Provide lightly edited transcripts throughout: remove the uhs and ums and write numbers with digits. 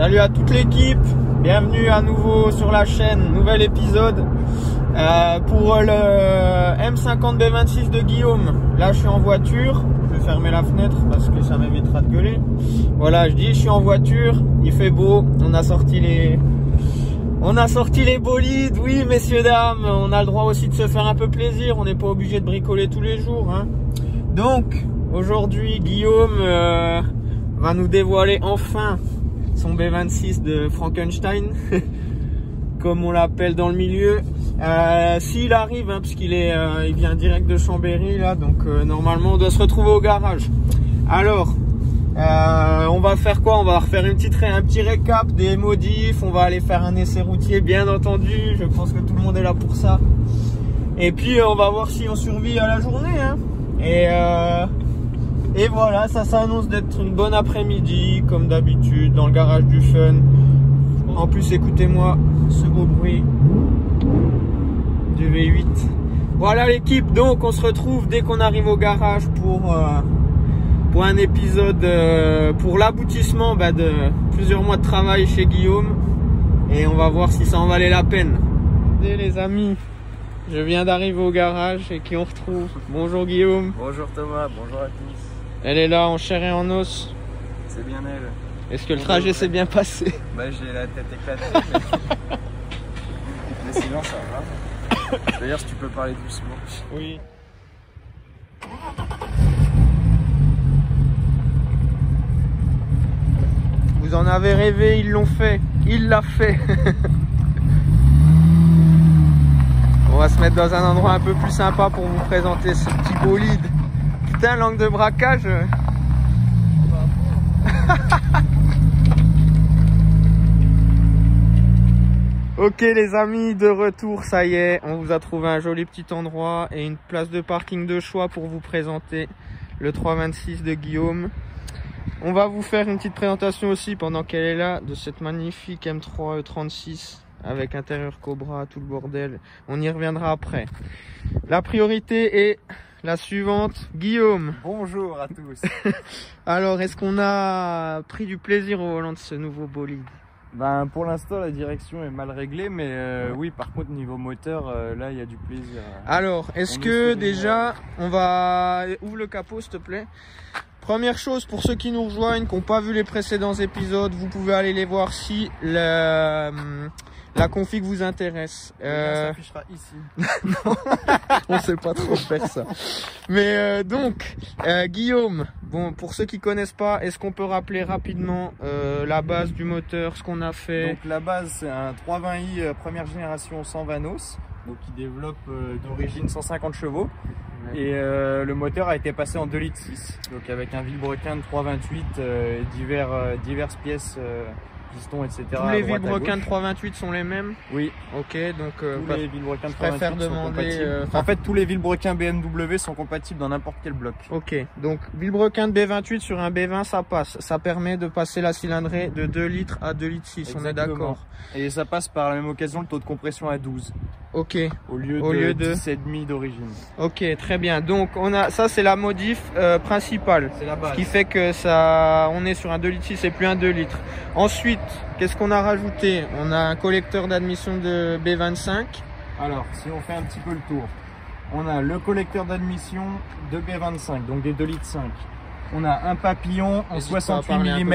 Salut à toute l'équipe, bienvenue à nouveau sur la chaîne, nouvel épisode pour le M50B26 de Guillaume. Là je suis en voiture, je vais fermer la fenêtre parce que ça m'évitera de gueuler. Voilà, je suis en voiture, il fait beau, on a sorti les bolides, oui messieurs dames, on a le droit aussi de se faire un peu plaisir, on n'est pas obligé de bricoler tous les jours, hein. Donc aujourd'hui Guillaume va nous dévoiler enfin son B26 de Frankenstein, comme on l'appelle dans le milieu. S'il arrive, hein, parce qu'il est, il vient direct de Chambéry là, donc normalement on doit se retrouver au garage. Alors on va faire quoi? On va refaire un petit récap des modifs, on va aller faire un essai routier bien entendu, je pense que tout le monde est là pour ça. Et puis on va voir si on survit à la journée, hein. Et voilà, ça s'annonce d'être une bonne après-midi, comme d'habitude, dans le garage du fun. En plus écoutez-moi ce beau bruit du V8. Voilà l'équipe, donc on se retrouve dès qu'on arrive au garage pour un épisode pour l'aboutissement de plusieurs mois de travail chez Guillaume, et on va voir si ça en valait la peine. Regardez les amis, je viens d'arriver au garage et qui on retrouve. Bonjour Guillaume. Bonjour Thomas, bonjour à tous. Elle est là en chair et en os. C'est bien elle. Est-ce que le trajet s'est bien passé? Bah j'ai la tête éclatée. Mais sinon ça va. D'ailleurs si tu peux parler doucement. Oui. Vous en avez rêvé, ils l'ont fait. Il l'a fait. On va se mettre dans un endroit un peu plus sympa pour vous présenter ce petit bolide. Putain, l'angle de braquage. Ok les amis, de retour, ça y est, on vous a trouvé un joli petit endroit et une place de parking de choix pour vous présenter le 326 de Guillaume. On va vous faire une petite présentation aussi pendant qu'elle est là de cette magnifique M3 E36. Avec intérieur cobra, tout le bordel. On y reviendra après. La priorité est la suivante. Guillaume. Bonjour à tous. Alors, est-ce qu'on a pris du plaisir au volant de ce nouveau bolide? Ben, pour l'instant, la direction est mal réglée, mais oui, par contre, niveau moteur, là, il y a du plaisir. Alors, est-ce que déjà, on va... Ouvre le capot, s'il te plaît. Première chose, pour ceux qui nous rejoignent, qui n'ont pas vu les précédents épisodes, vous pouvez aller les voir si la config vous intéresse. Ça s'affichera ici. Non, on sait pas trop faire ça. Mais donc, Guillaume, bon, pour ceux qui connaissent pas, est-ce qu'on peut rappeler rapidement la base du moteur, ce qu'on a fait? Donc la base, c'est un 320i première génération sans vanos, donc qui développe d'origine 150 chevaux. Et le moteur a été passé en 2,6 litres, donc avec un vilebrequin de 328 et diverses pièces, pistons, etc. Tous les vilebrequins de 328 sont les mêmes? Oui. Ok, donc les vilebrequins de 328 sont compatibles. En fait, tous les vilebrequins BMW sont compatibles dans n'importe quel bloc. Ok, donc vilebrequin de B28 sur un B20, ça passe. Ça permet de passer la cylindrée de 2 litres à 2,6 litres, on est d'accord. Et ça passe par la même occasion le taux de compression à 12. Ok, au lieu de 7,5 d'origine. Ok, très bien. Donc on a ça, c'est la modif principale, la base. Ce qui fait que ça, on est sur un 2,6 litres et plus un 2 litres. Ensuite, qu'est-ce qu'on a rajouté? On a un collecteur d'admission de B25. Alors, si on fait un petit peu le tour, on a le collecteur d'admission de B25, donc des 2,5 litres. On a un papillon en 68 mm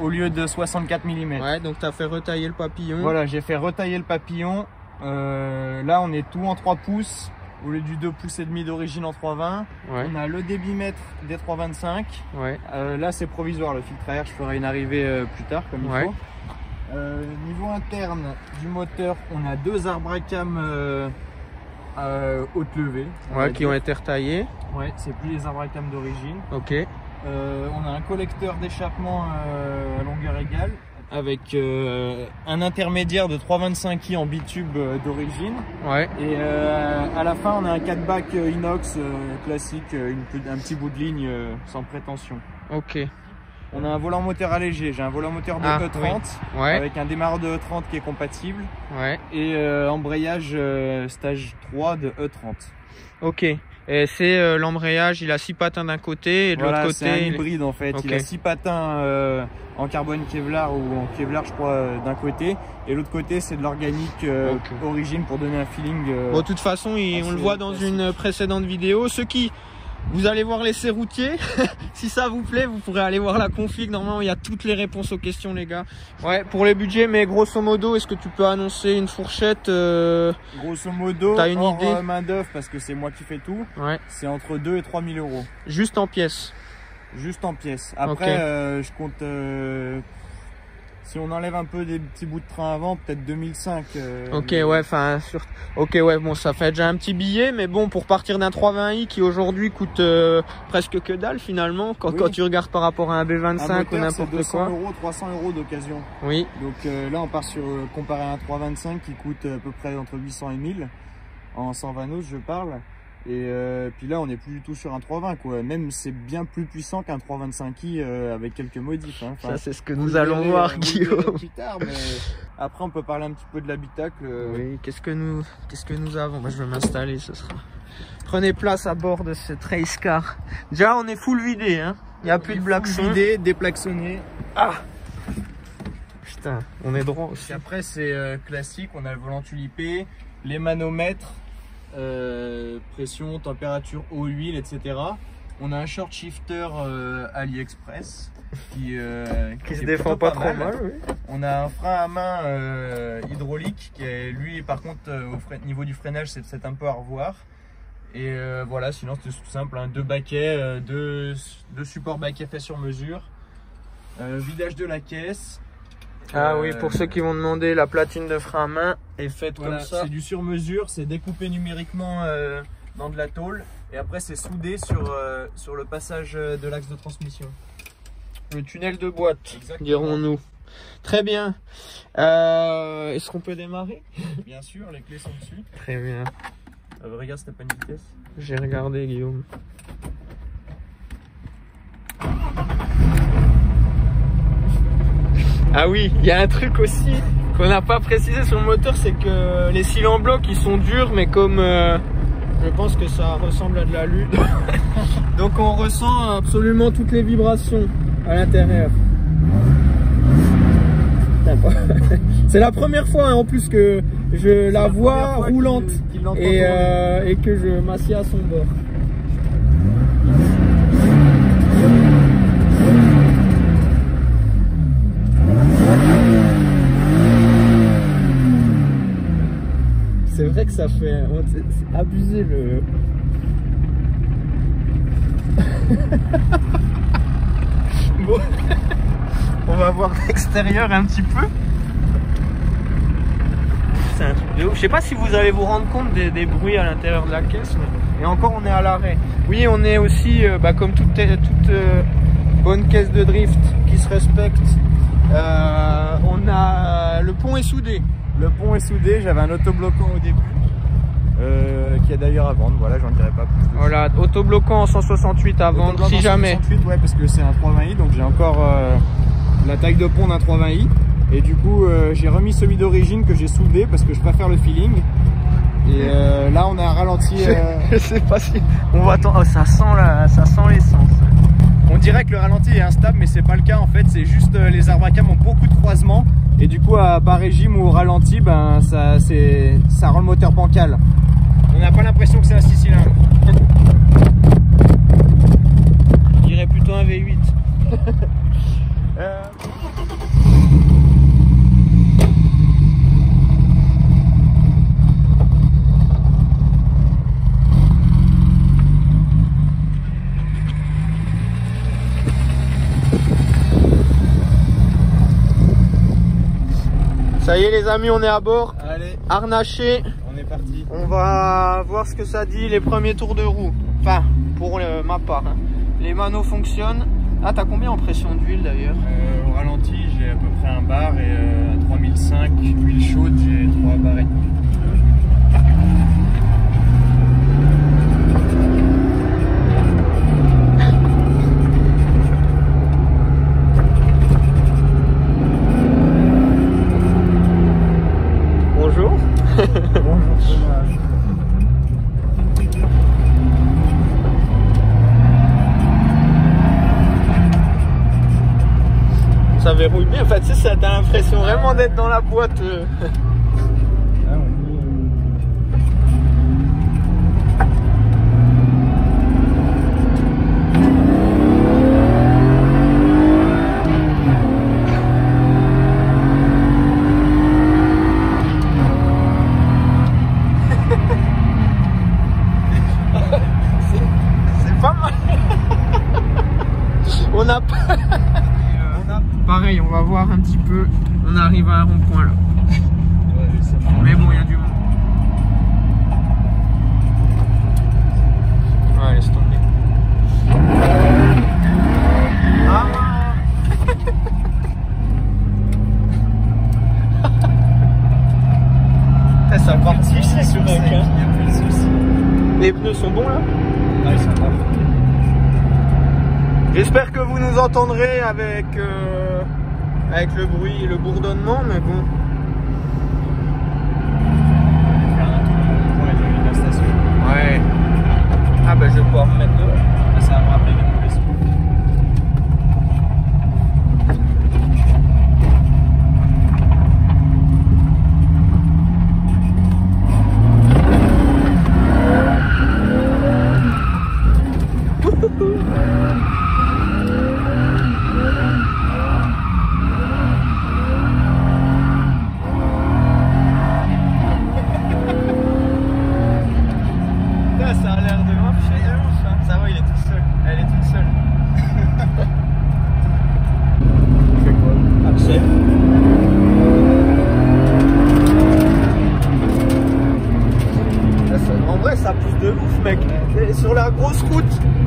au lieu de 64 mm. Ouais, donc tu as fait retailler le papillon. Voilà, j'ai fait retailler le papillon. Là on est tout en 3 pouces au lieu du 2,5 pouces d'origine en 3,20. Ouais. On a le débitmètre des 3,25. Ouais. Là c'est provisoire, le filtre à air, je ferai une arrivée plus tard comme il faut. Niveau interne du moteur, on a deux arbres à cam haute levée. Ouais, qui ont été retaillés. Ouais, c'est plus les arbres à cam d'origine. Ok. On a un collecteur d'échappement à longueur égale, avec un intermédiaire de 325i en bitube d'origine. Ouais. Et à la fin, on a un 4-back inox classique, un petit bout de ligne sans prétention. Ok. On a un volant moteur allégé. J'ai un volant moteur de 30, ouais, avec un démarreur de E30 qui est compatible. Ouais. Et embrayage stage 3 de E30. Ok. Et c'est l'embrayage, il a 6 patins d'un côté et de l'autre côté. C'est un hybride en fait. Okay. Il a 6 patins en carbone kevlar ou en kevlar, je crois, d'un côté. Et l'autre côté, c'est de l'organique origine pour donner un feeling. Bon, de toute façon, on le voit dans une précédente vidéo. Vous allez voir l'essai routier. Si ça vous plaît, vous pourrez aller voir la config. Normalement, il y a toutes les réponses aux questions, les gars. Ouais, pour les budgets, mais grosso modo, est-ce que tu peux annoncer une fourchette Grosso modo, t'as une idée? Main d'œuvre, parce que c'est moi qui fais tout. Ouais. C'est entre 2 et 3 000 euros. Juste en pièces? Juste en pièces. Après, je compte... si on enlève un peu des petits bouts de train avant, peut-être 2005. Bon, ça fait déjà un petit billet, mais bon, pour partir d'un 320i qui aujourd'hui coûte presque que dalle finalement, quand tu regardes par rapport à un B25 un moteur, ou n'importe quoi. 200 euros, 300 euros d'occasion. Oui. Donc là, on part sur, comparé à un 325 qui coûte à peu près entre 800 et 1000, en 100 vanos, je parle. Et puis là, on n'est plus du tout sur un 320, quoi. Même c'est bien plus puissant qu'un 325i avec quelques modifs. Hein. Enfin, ça, c'est ce que nous allons voir, Guillaume. Plus tard, mais après, on peut parler un petit peu de l'habitacle. Oui. Qu'est-ce que nous avons? Moi, je vais m'installer. Ce sera. Prenez place à bord de ce race car. Déjà, on est full vidé, hein. Il n'y a plus de blackson. Vidé, déplaxonné. Ah. Putain, on est droit aussi. Et après, c'est classique. On a le volant tulipé, les manomètres. Pression, température, eau, huile, etc. On a un short shifter AliExpress qui se défend pas trop mal. Oui. On a un frein à main hydraulique qui est, lui, par contre, au niveau du freinage, c'est peut-être un peu à revoir. Et voilà, sinon c'est tout simple, hein. 2 baquets, 2 supports baquets faits sur mesure, vidage de la caisse. Ah oui, pour ceux qui vont demander, la platine de frein à main est faite comme ça. C'est du sur-mesure, c'est découpé numériquement dans de la tôle et après c'est soudé sur le passage de l'axe de transmission. Le tunnel de boîte, dirons-nous. Très bien. Est-ce qu'on peut démarrer? Bien sûr, les clés sont dessus. Très bien. Regarde si t'as pas une vitesse. J'ai regardé, Guillaume. Ah oui, il y a un truc aussi qu'on n'a pas précisé sur le moteur, c'est que les cylindres blocs ils sont durs, mais comme je pense que ça ressemble à de l'alu, donc on ressent absolument toutes les vibrations à l'intérieur. C'est la première fois, hein, en plus que je la vois roulante et que je m'assieds à son bord. C'est vrai que ça fait... C'est abusé le... Bon, on va voir l'extérieur un petit peu. C'est un truc de ouf. Je sais pas si vous allez vous rendre compte des bruits à l'intérieur de la caisse. Mais... Et encore, on est à l'arrêt. Oui, on est aussi, comme toute bonne caisse de drift qui se respecte, le pont est soudé. Le pont est soudé, j'avais un autobloquant au début, qui a d'ailleurs à vendre, voilà, j'en dirai pas plus. Voilà, autobloquant en 168 à vendre, si jamais. 168, ouais, parce que c'est un 320i, donc j'ai encore la taille de pont d'un 320i. Et du coup, j'ai remis celui d'origine que j'ai soudé, parce que je préfère le feeling. Et là, on a un ralenti... Je sais pas si... On va attendre... Oh, ça sent l'essence. On dirait que le ralenti est instable, mais c'est pas le cas en fait, c'est juste les arbres à cam ont beaucoup de croisements. Et du coup, à bas régime ou au ralenti, ben, ça rend le moteur bancal. On n'a pas l'impression que c'est un 6 cylindres. Je dirais plutôt un V8. Ça y est les amis, on est à bord. Allez, harnaché. On est parti. On va voir ce que ça dit les premiers tours de roue. Enfin, pour ma part. Hein. Les manos fonctionnent. Ah, t'as combien en pression d'huile d'ailleurs? Au ralenti, j'ai à peu près un bar et à 3005 huile chaude, j'ai 3 barrettes. Bonjour. Bonjour. verrouille bien. En fait, c'est ça, t'as l'impression vraiment d'être dans la boîte. Pareil, on va voir un petit peu, on arrive à un rond-point là. Ouais, mais bon, il y a du monde. Ouais, laisse tomber. Ah. Ah, ça part si c'est ce mec. Hein. Les pneus sont bons là? Ah, ils sont pas bons. J'espère que vous nous entendrez avec, avec le bruit et le bourdonnement, mais bon. Ouais. Ah bah je vais pouvoir me mettre dehors. Ah, ça va me rappeler mes mauvais souvenirs.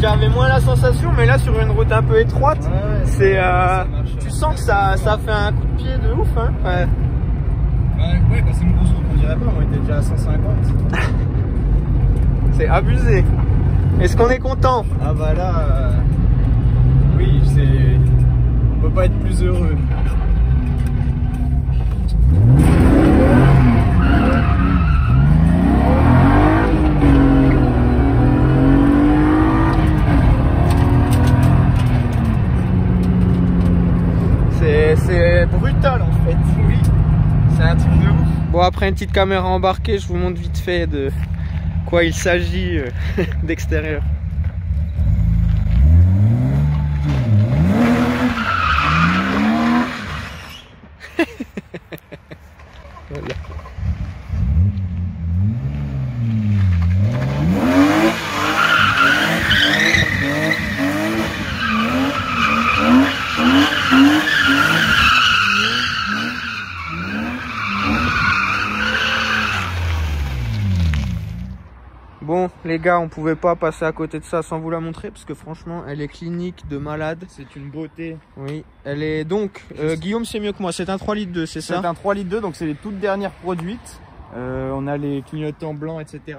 J'avais moins la sensation, mais là sur une route un peu étroite, ouais, c'est tu sens que ça fait un coup de pied de ouf, hein. Ouais, ouais, bah c'est une grosse route, on dirait pas, on était déjà à 150. C'est abusé. Est-ce qu'on est content? Ah bah là, oui, on peut pas être plus heureux. C'est brutal en fait, oui, c'est un truc de ouf. Bon, après une petite caméra embarquée, je vous montre vite fait de quoi il s'agit d'extérieur. Voilà. Bon les gars, on pouvait pas passer à côté de ça sans vous la montrer parce que franchement elle est clinique de malade. C'est une beauté. Oui, elle est donc, Guillaume c'est mieux que moi, c'est un 3,2 litres, c'est ça? C'est un 3,2 litres, donc c'est les toutes dernières produites. On a les clignotants blancs, etc.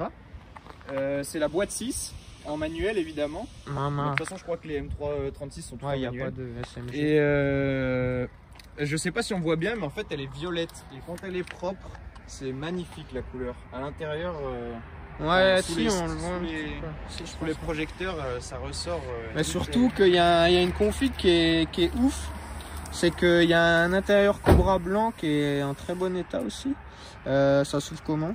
C'est la boîte 6 en manuel évidemment. De toute façon je crois que les M3 E36 sont tous en manuel. Y a pas de SMG. Et je sais pas si on voit bien mais en fait elle est violette et quand elle est propre c'est magnifique la couleur. À l'intérieur... Ouais, si on le voit. Pour les projecteurs, ça ressort. Mais surtout qu'il y a une config qui est ouf. C'est qu'il y a un intérieur cobra blanc qui est en très bon état aussi. Ça s'ouvre comment?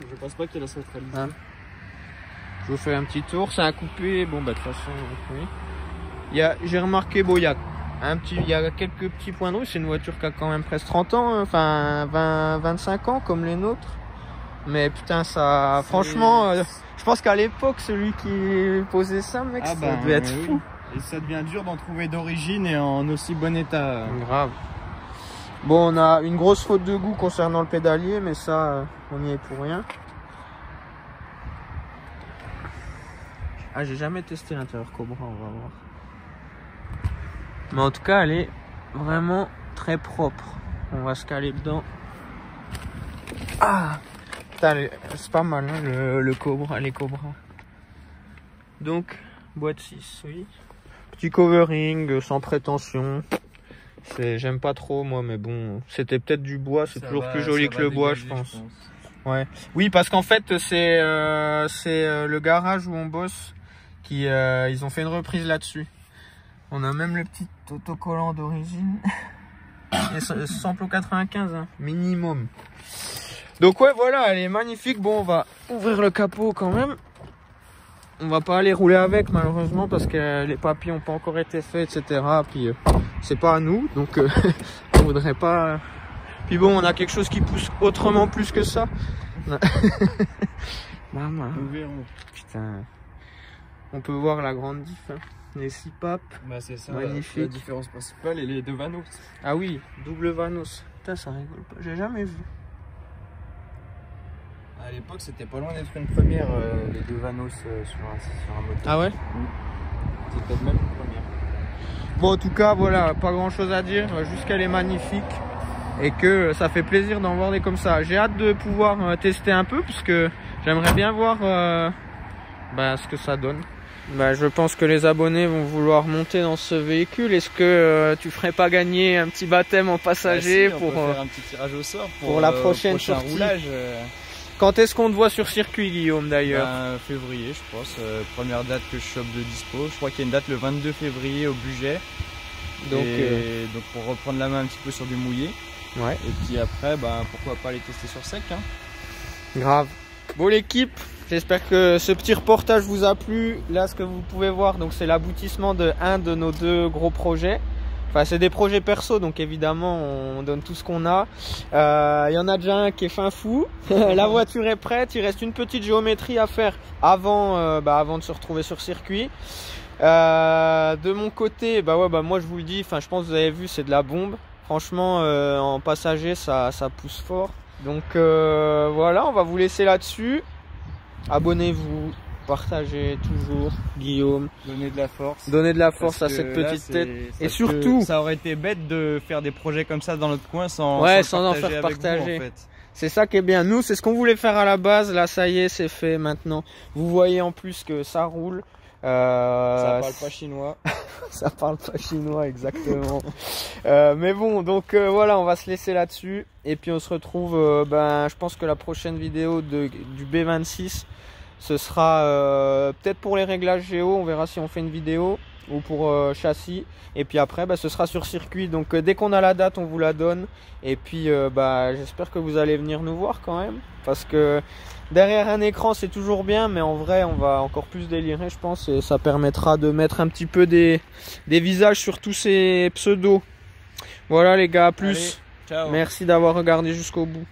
Je pense pas qu'il a la centralisée. Ah. Je vous fais un petit tour. C'est un coupé. Bon, bah de toute façon, oui. J'ai remarqué, bon, il y a quelques petits points de rouge. C'est une voiture qui a quand même presque 30 ans, enfin 25 ans comme les nôtres. Mais putain, ça, franchement, je pense qu'à l'époque, celui qui posait ça, mec, ça devait être fou. Et ça devient dur d'en trouver d'origine et en aussi bon état. Grave. Bon, on a une grosse faute de goût concernant le pédalier, mais ça, on n'y est pour rien. Ah, j'ai jamais testé l'intérieur Cobra, on va voir. Mais en tout cas, elle est vraiment très propre. On va se caler dedans. Ah! C'est pas mal hein, le Cobra, les Cobras. Donc boîte 6, oui. Petit covering sans prétention. J'aime pas trop moi, mais bon, c'était peut-être du bois, c'est toujours plus joli que le bois, je pense. Ouais. Oui, parce qu'en fait c'est le garage où on bosse qui ils ont fait une reprise là-dessus. On a même le petit autocollant d'origine. Et 100 95, hein, minimum. Donc ouais, voilà, elle est magnifique. Bon, on va ouvrir le capot quand même. On va pas aller rouler avec, malheureusement, parce que les papiers n'ont pas encore été faits, etc. Puis c'est pas à nous, donc on voudrait pas... Puis bon, on a quelque chose qui pousse autrement plus que ça. Maman. Putain. On peut voir la grande diff, hein. Les 6 papes. Bah c'est ça, magnifique. La différence principale et les 2 vanos. Ah oui, double vanos. Putain, ça rigole pas, j'ai jamais vu. À l'époque, c'était pas loin d'être une première, les 2 vanos sur un moteur. Ah ouais, oui. C'était peut-être même une première. Bon, en tout cas, voilà, pas grand chose à dire, juste qu'elle est magnifique. Et que ça fait plaisir d'en voir des comme ça. J'ai hâte de pouvoir tester un peu, parce que j'aimerais bien voir ce que ça donne. Bah, je pense que les abonnés vont vouloir monter dans ce véhicule. Est-ce que tu ferais pas gagner un petit baptême en passager? Bah si, on peut faire un petit tirage au sort pour la prochaine sortie. Roulage. Quand est-ce qu'on te voit sur circuit, Guillaume, d'ailleurs? Ben, février, je pense. Première date que je chope de dispo. Je crois qu'il y a une date le 22 février au Bugey. Donc pour reprendre la main un petit peu sur du mouillé. Ouais. Et puis après, ben, pourquoi pas les tester sur sec, hein. Grave. Bon l'équipe, j'espère que ce petit reportage vous a plu. Là, ce que vous pouvez voir, donc c'est l'aboutissement de un de nos 2 gros projets. Enfin, c'est des projets perso, donc évidemment, on donne tout ce qu'on a. Il y en a déjà un qui est fin fou. La voiture est prête. Il reste une petite géométrie à faire avant de se retrouver sur circuit. De mon côté, moi je vous le dis. Enfin, je pense que vous avez vu, c'est de la bombe. Franchement, en passager, ça pousse fort. Donc voilà, on va vous laisser là-dessus. Abonnez-vous, partagez toujours, Guillaume. Donnez de la force. Donnez de la force à cette petite tête. Et surtout... Ça aurait été bête de faire des projets comme ça dans notre coin sans en faire partager. En fait. C'est ça qui est bien. Nous, c'est ce qu'on voulait faire à la base. Là, ça y est, c'est fait maintenant. Vous voyez en plus que ça roule. Ça parle pas chinois. Ça parle pas chinois, exactement. Mais bon, donc voilà, on va se laisser là-dessus. Et puis on se retrouve, je pense que la prochaine vidéo du B26, ce sera peut-être pour les réglages géo. On verra si on fait une vidéo ou pour châssis. Et puis après, ce sera sur circuit. Donc dès qu'on a la date, on vous la donne. Et puis j'espère que vous allez venir nous voir quand même. Parce que derrière un écran, c'est toujours bien. Mais en vrai, on va encore plus délirer, je pense. Et ça permettra de mettre un petit peu des visages sur tous ces pseudos. Voilà les gars, à plus. Allez, ciao. Merci d'avoir regardé jusqu'au bout.